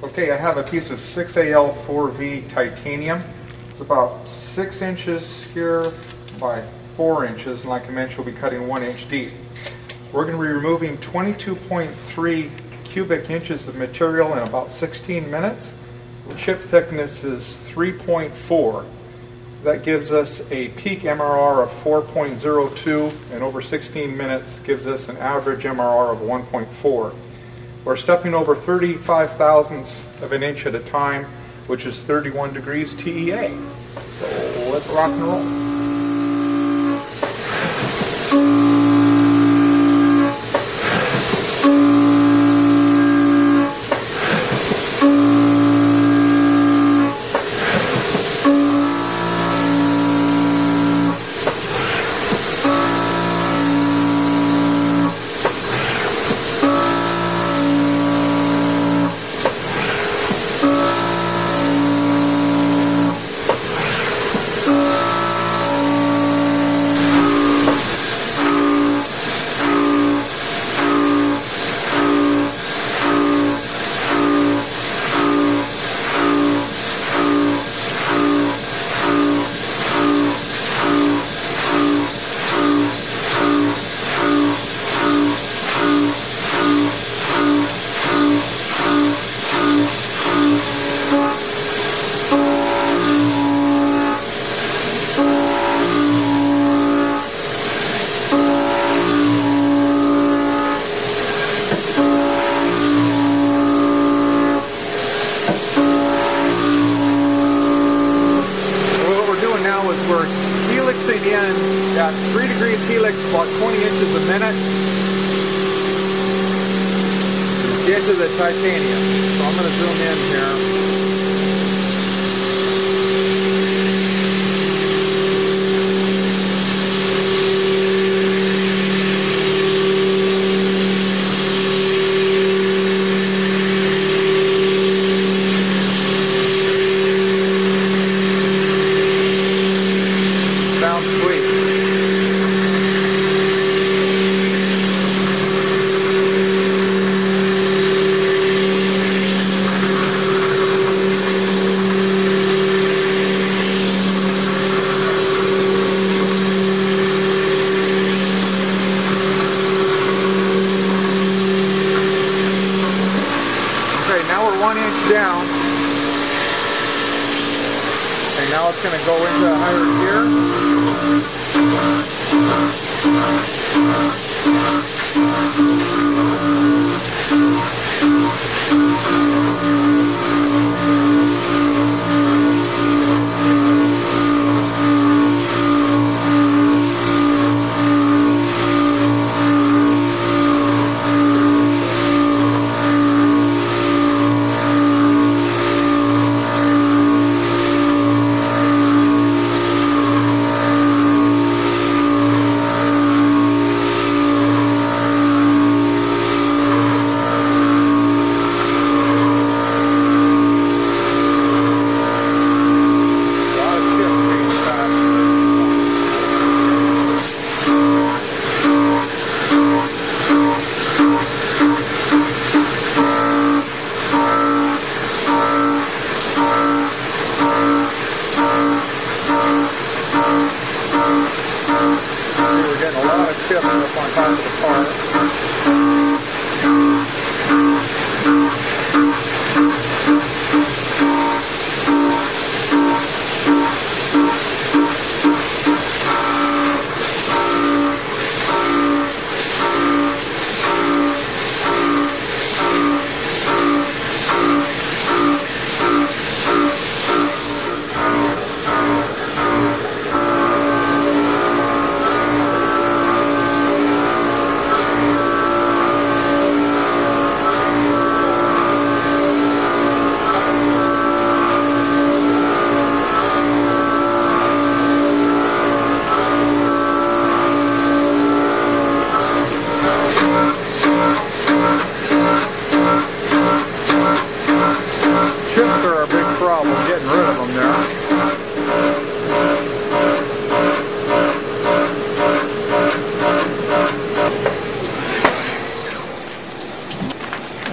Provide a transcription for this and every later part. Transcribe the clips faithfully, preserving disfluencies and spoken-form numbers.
Okay, I have a piece of six A L four V titanium. It's about six inches here by four inches, and like I mentioned, we'll be cutting one inch deep. We're going to be removing twenty-two point three cubic inches of material in about sixteen minutes. The chip thickness is three point four. That gives us a peak M R R of four point zero two, and over sixteen minutes gives us an average M R R of one point four. We're stepping over thirty-five thousandths of an inch at a time, which is thirty-one degrees T E A. So let's rock and roll. We're helixing in at three degrees helix, about twenty inches a minute, to get to the titanium. So I'm going to zoom in here. One inch down, and now it's going to go into here. Getting a lot of chips up on top of the part.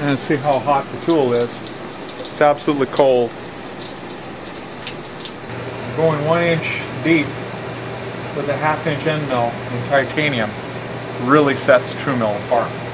And see how hot the tool is. It's absolutely cold. I'm going one inch deep with a half inch end mill in titanium. Really sets Truemill apart.